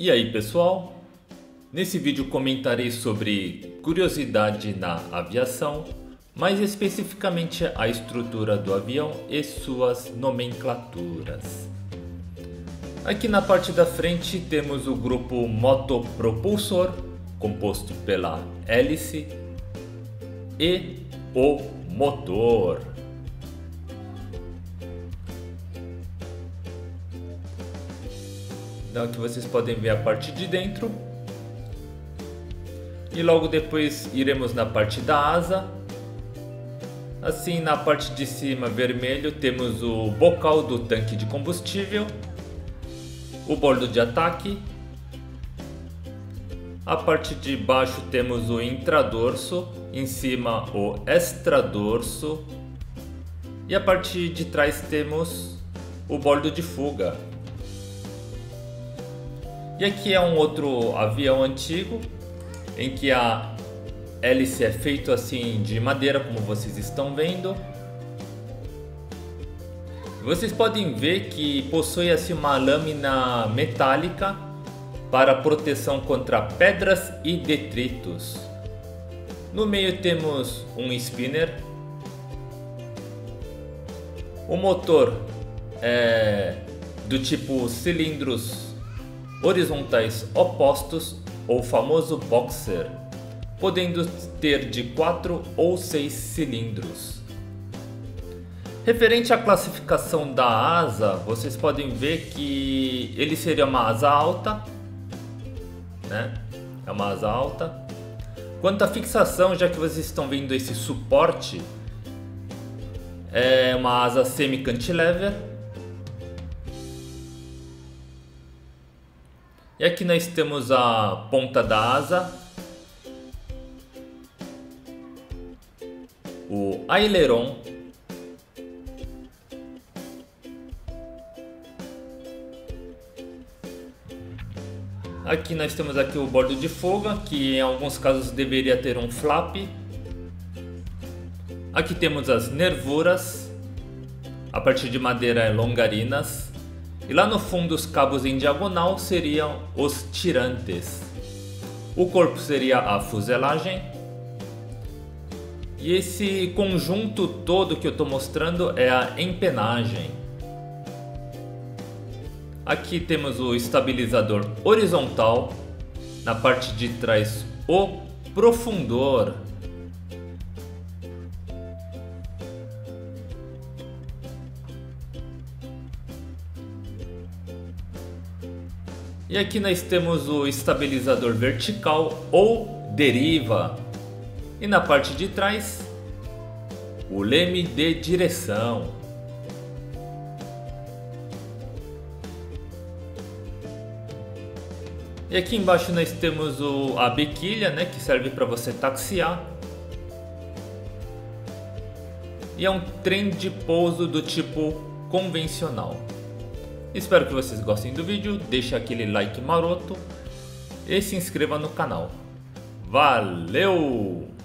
E aí pessoal, nesse vídeo comentarei sobre curiosidade na aviação, mais especificamente a estrutura do avião e suas nomenclaturas. Aqui na parte da frente temos o grupo motopropulsor, composto pela hélice e o motor. Então aqui vocês podem ver a parte de dentro. E logo depois iremos na parte da asa. Assim, na parte de cima vermelho temos o bocal do tanque de combustível, o bordo de ataque, a parte de baixo temos o intradorso, em cima o extradorso e a parte de trás temos o bordo de fuga. E aqui é um outro avião antigo em que a hélice é feita assim de madeira, como vocês estão vendo. Vocês podem ver que possui assim uma lâmina metálica para proteção contra pedras e detritos. No meio temos um spinner. O motor é do tipo cilindros horizontais opostos, ou famoso boxer, podendo ter de 4 ou 6 cilindros. Referente à classificação da asa, vocês podem ver que ele seria uma asa alta, né? É uma asa alta. Quanto à fixação, já que vocês estão vendo esse suporte, é uma asa semi-cantilever. E aqui nós temos a ponta da asa, o aileron, aqui nós temos aqui o bordo de fuga, que em alguns casos deveria ter um flap. Aqui temos as nervuras, a partir de madeira é longarinas, e lá no fundo os cabos em diagonal seriam os tirantes. O corpo seria a fuselagem. E esse conjunto todo que eu estou mostrando é a empenagem. Aqui temos o estabilizador horizontal, na parte de trás o profundor. E aqui nós temos o estabilizador vertical ou deriva. E na parte de trás o leme de direção. E aqui embaixo nós temos a bequilha, né, que serve para você taxiar. E é um trem de pouso do tipo convencional. Espero que vocês gostem do vídeo, deixe aquele like maroto e se inscreva no canal. Valeu!